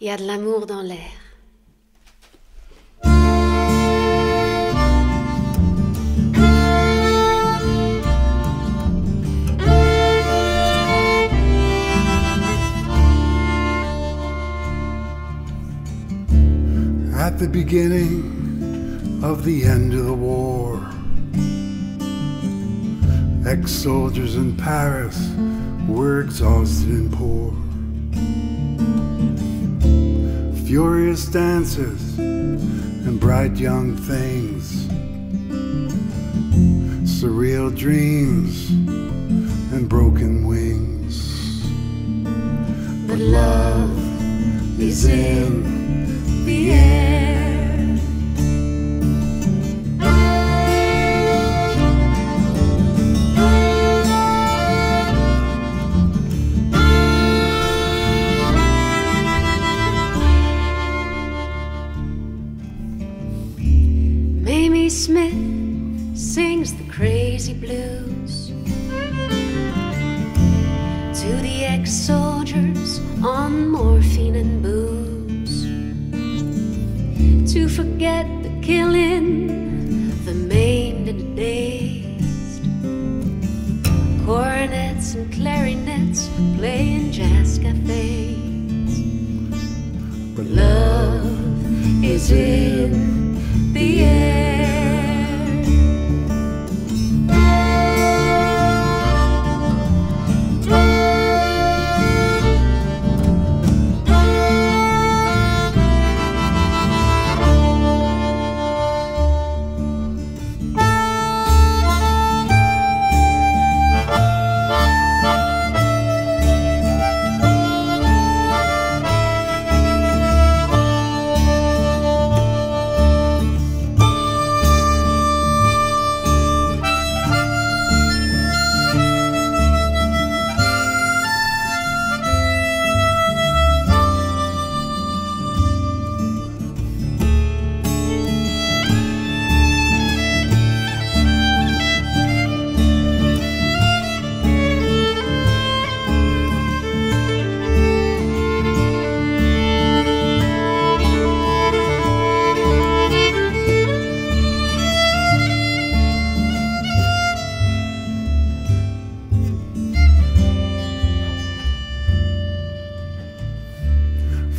Il y a de l'amour dans l'air. At the beginning of the end of the war, ex-soldiers in Paris were exhausted and poor. Furious dances and bright young things, surreal dreams and broken wings. But love is in the air. Mamie Smith sings the crazy blues to the ex-soldiers on morphine and booze, to forget the killing, the maimed and the dazed. Coronets and clarinets playing jazz cafes. But love is in the air.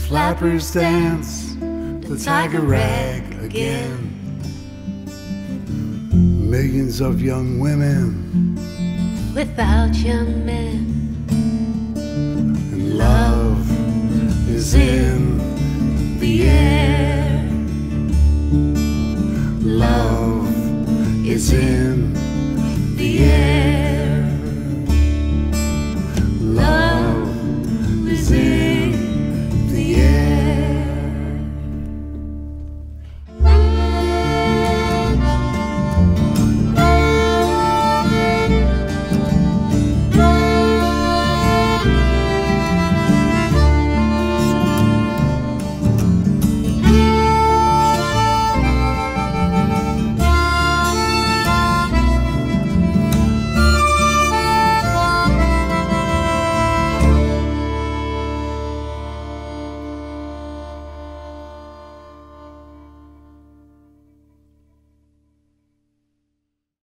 Flappers dance the tiger rag again. Millions of young women without young men. And love is in the air. Love is in